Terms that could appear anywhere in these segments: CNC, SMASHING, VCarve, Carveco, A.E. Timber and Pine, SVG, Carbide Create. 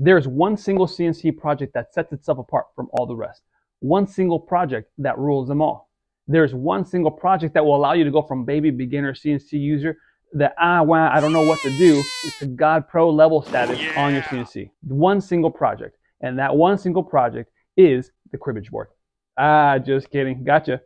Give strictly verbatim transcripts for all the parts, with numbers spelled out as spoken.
There's one single C N C project that sets itself apart from all the rest. One single project that rules them all. There's one single project that will allow you to go from baby, beginner, C N C user, that ah, wow, I don't know what to do, to God pro level status yeah. on your C N C. One single project. And that one single project is the cribbage board. Ah, just kidding. Gotcha.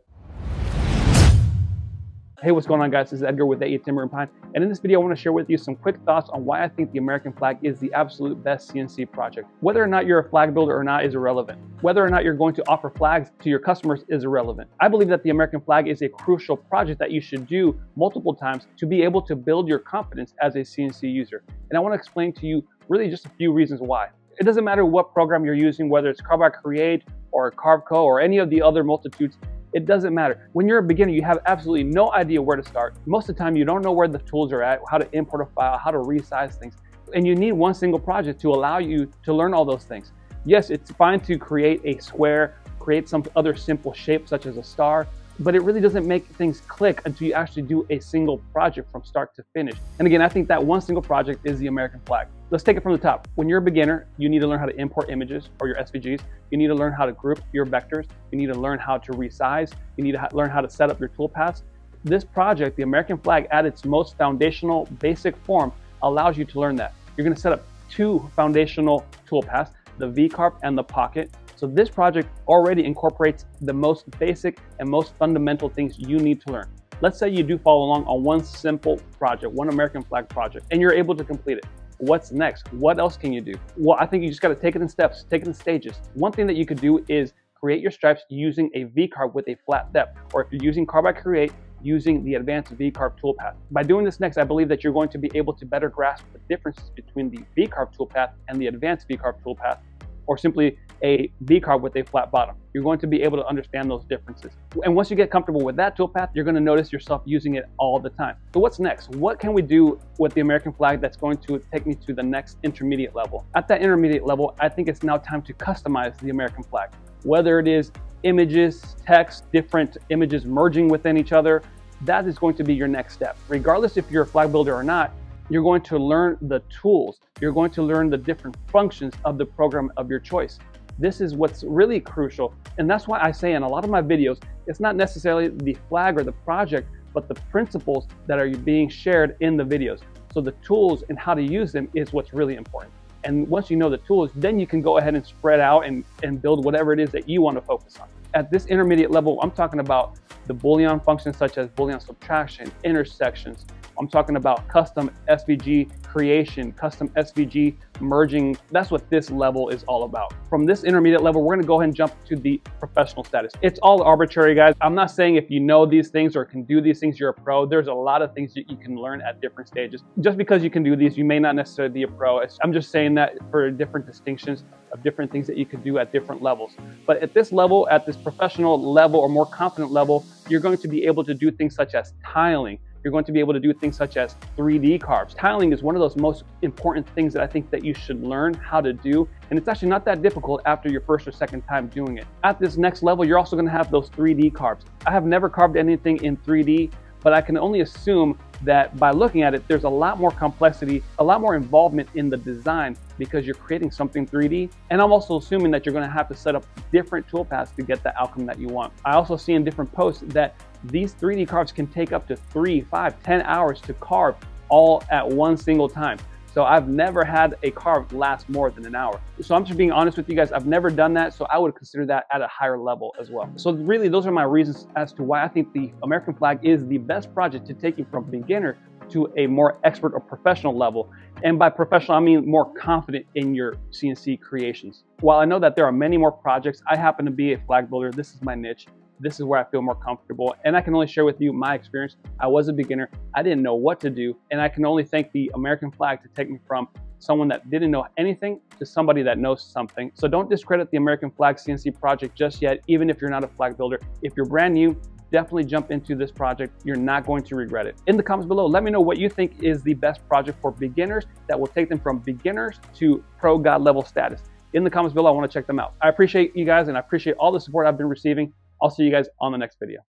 Hey, what's going on, guys? This is Edgar with A E Timber and Pine, and in this video I want to share with you some quick thoughts on why I think the American flag is the absolute best C N C project. Whether or not you're a flag builder or not is irrelevant. Whether or not you're going to offer flags to your customers is irrelevant. I believe that the American flag is a crucial project that you should do multiple times to be able to build your confidence as a C N C user. And I want to explain to you really just a few reasons why. It doesn't matter what program you're using, whether it's Carbide Create or Carveco or any of the other multitudes. It doesn't matter. When you're a beginner, you have absolutely no idea where to start. Most of the time, you don't know where the tools are at, how to import a file, how to resize things. And you need one single project to allow you to learn all those things. Yes, it's fine to create a square, create some other simple shape such as a star, but it really doesn't make things click until you actually do a single project from start to finish. And again, I think that one single project is the American flag. Let's take it from the top. When you're a beginner, you need to learn how to import images or your S V Gs. You need to learn how to group your vectors. You need to learn how to resize. You need to learn how to set up your toolpaths. This project, the American flag, at its most foundational basic form, allows you to learn that. You're gonna set up two foundational toolpaths, the V-Carp and the Pocket. So this project already incorporates the most basic and most fundamental things you need to learn. Let's say you do follow along on one simple project, one American flag project, and you're able to complete it. What's next? What else can you do? Well, I think you just got to take it in steps, take it in stages. One thing that you could do is create your stripes using a V-carb with a flat depth, or if you're using Carbide Create, using the advanced V-carb toolpath. By doing this next, I believe that you're going to be able to better grasp the differences between the V-carb toolpath and the advanced V-carb toolpath, or simply a V-carb with a flat bottom. You're going to be able to understand those differences. And once you get comfortable with that toolpath, you're going to notice yourself using it all the time. So what's next? What can we do with the American flag that's going to take me to the next intermediate level? At that intermediate level, I think it's now time to customize the American flag. Whether it is images, text, different images merging within each other, that is going to be your next step. Regardless if you're a flag builder or not, you're going to learn the tools. You're going to learn the different functions of the program of your choice. This is what's really crucial. And that's why I say in a lot of my videos, it's not necessarily the flag or the project, but the principles that are being shared in the videos. So the tools and how to use them is what's really important. And once you know the tools, then you can go ahead and spread out and, and build whatever it is that you want to focus on. At this intermediate level, I'm talking about the Boolean functions such as Boolean subtraction, intersections. I'm talking about custom S V G creation, custom S V G merging. That's what this level is all about. From this intermediate level, we're gonna go ahead and jump to the professional status. It's all arbitrary, guys. I'm not saying if you know these things or can do these things, you're a pro. There's a lot of things that you can learn at different stages. Just because you can do these, you may not necessarily be a pro. I'm just saying that for different distinctions of different things that you could do at different levels. But at this level, at this professional level or more confident level, you're going to be able to do things such as tiling. You're going to be able to do things such as three D carves. Tiling is one of those most important things that I think that you should learn how to do. And it's actually not that difficult after your first or second time doing it. At this next level, you're also gonna have those three D carves. I have never carved anything in three D, but I can only assume that by looking at it, there's a lot more complexity, a lot more involvement in the design because you're creating something three D. And I'm also assuming that you're gonna have to set up different toolpaths to get the outcome that you want. I also see in different posts that these three D carves can take up to three, five, ten hours to carve all at one single time. So I've never had a carve last more than an hour. So I'm just being honest with you guys, I've never done that, so I would consider that at a higher level as well. So really, those are my reasons as to why I think the American flag is the best project to take you from beginner to a more expert or professional level. And by professional, I mean more confident in your C N C creations. While I know that there are many more projects, I happen to be a flag builder. This is my niche. This is where I feel more comfortable, and I can only share with you my experience. I was a beginner, I didn't know what to do, and I can only thank the American flag to take me from someone that didn't know anything to somebody that knows something. So don't discredit the American flag C N C project just yet, even if you're not a flag builder. If you're brand new, definitely jump into this project. You're not going to regret it. In the comments below, let me know what you think is the best project for beginners that will take them from beginners to pro God level status. In the comments below, I want to check them out. I appreciate you guys, and I appreciate all the support I've been receiving. I'll see you guys on the next video.